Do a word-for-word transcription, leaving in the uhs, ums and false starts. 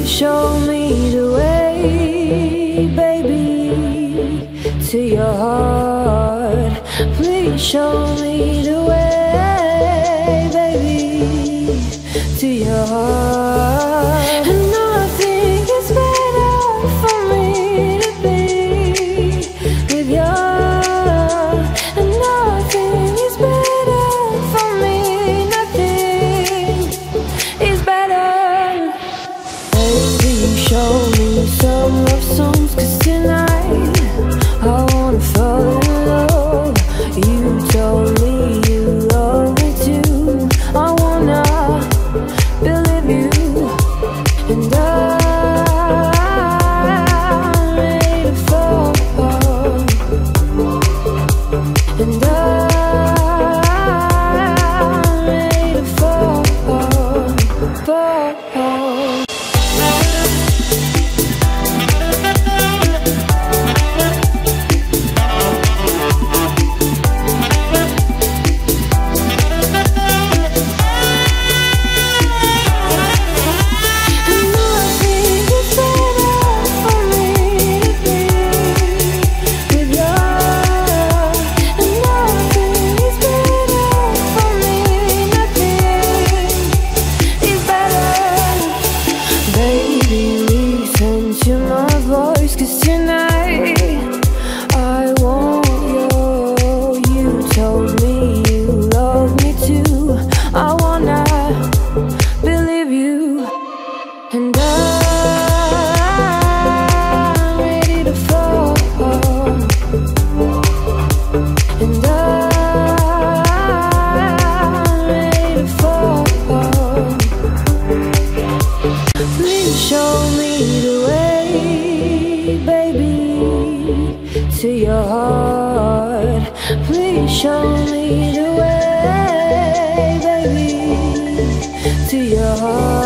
You show me the way, baby, to your heart. Please show me the way, baby, to your heart. And nothing is better for me to be with you. And nothing is better for me. Nothing is better. Baby, show me some love songs, cause tonight I wanna fall in love. You told me you love me too. I wanna believe you. And I'm ready to fall apart. And I'm ready to fall apart, fall apart. To your heart, please show me the way, baby, to your heart.